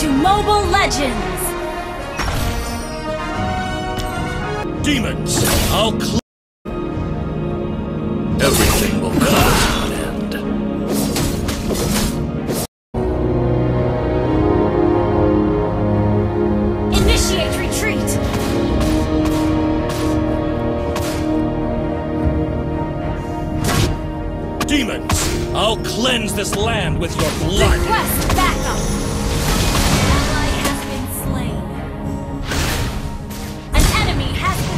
to Mobile Legends! Demons, I'll clear. Everything will come to an end. Initiate retreat! Demons, I'll cleanse this land with your blood! Request backup! Ally has been slain. An enemy has been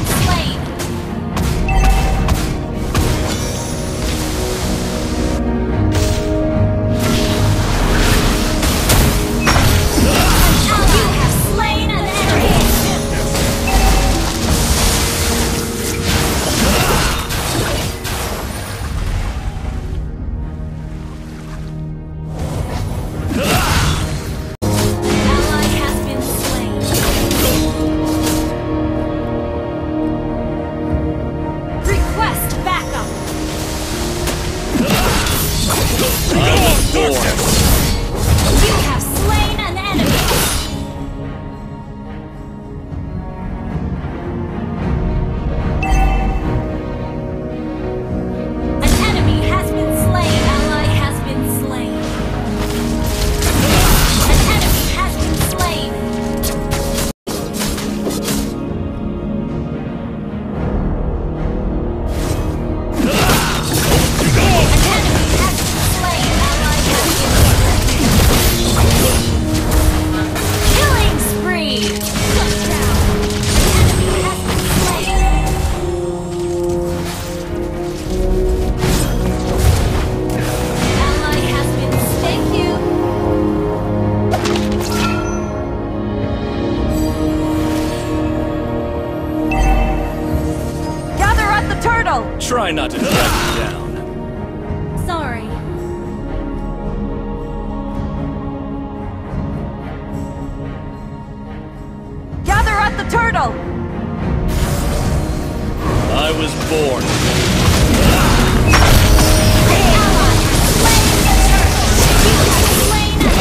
Try not to drag me down. Sorry. Gather at the turtle! I was born. An ally has slain the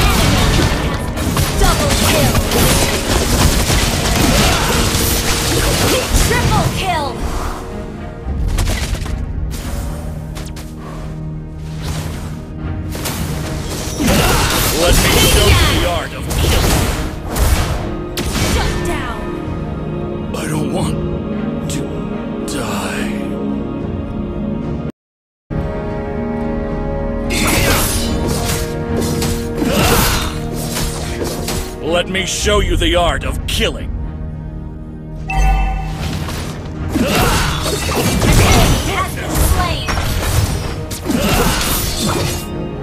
turtle! Double kill! Triple kill! Let me show you the art of killing. Shut down. I don't want to die. Let me show you the art of killing.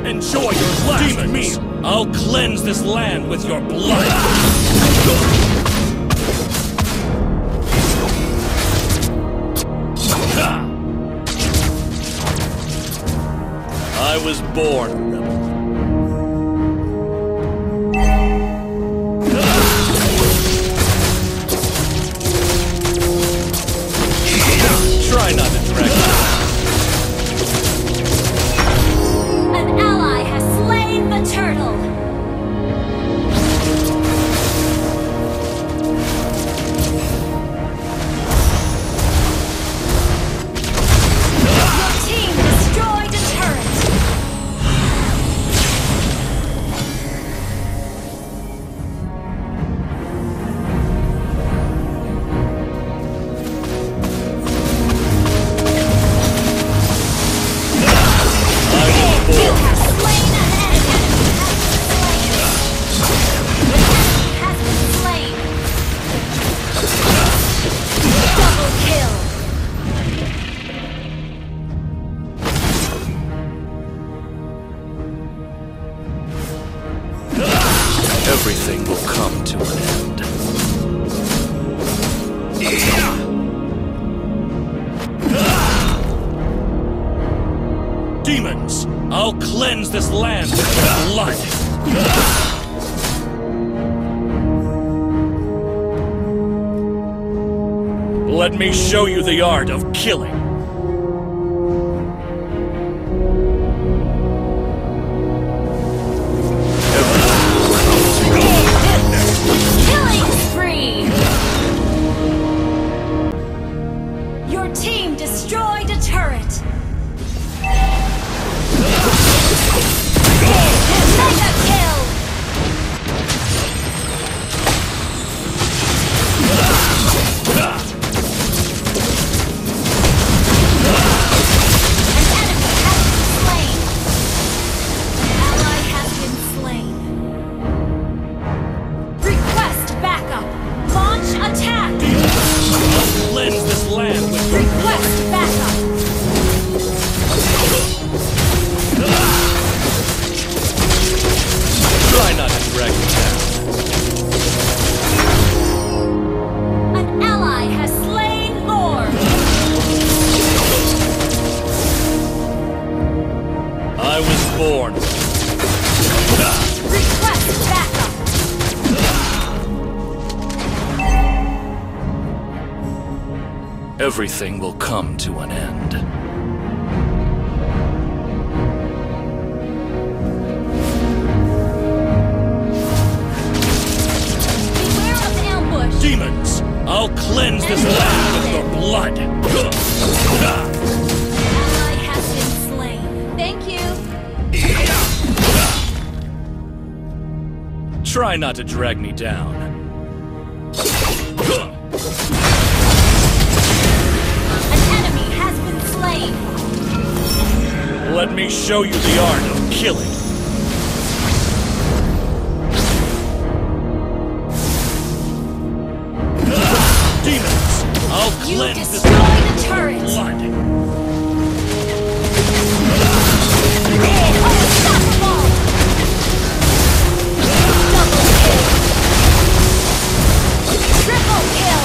Enjoy your last meal. I'll cleanse this land with your blood. I was born a rebel. Try not to drag me. Everything will come to an end. Demons, I'll cleanse this land with blood. Let me show you the art of killing. Go! everything will come to an end. Demons, I'll cleanse this land of your blood! An ally has been slain. Thank you! Try not to drag me down. An enemy has been slain! Let me show you the art of killing. You destroy the turret! Blood. Unstoppable! Double kill! Triple kill!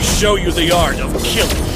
Shut show you the art of killing.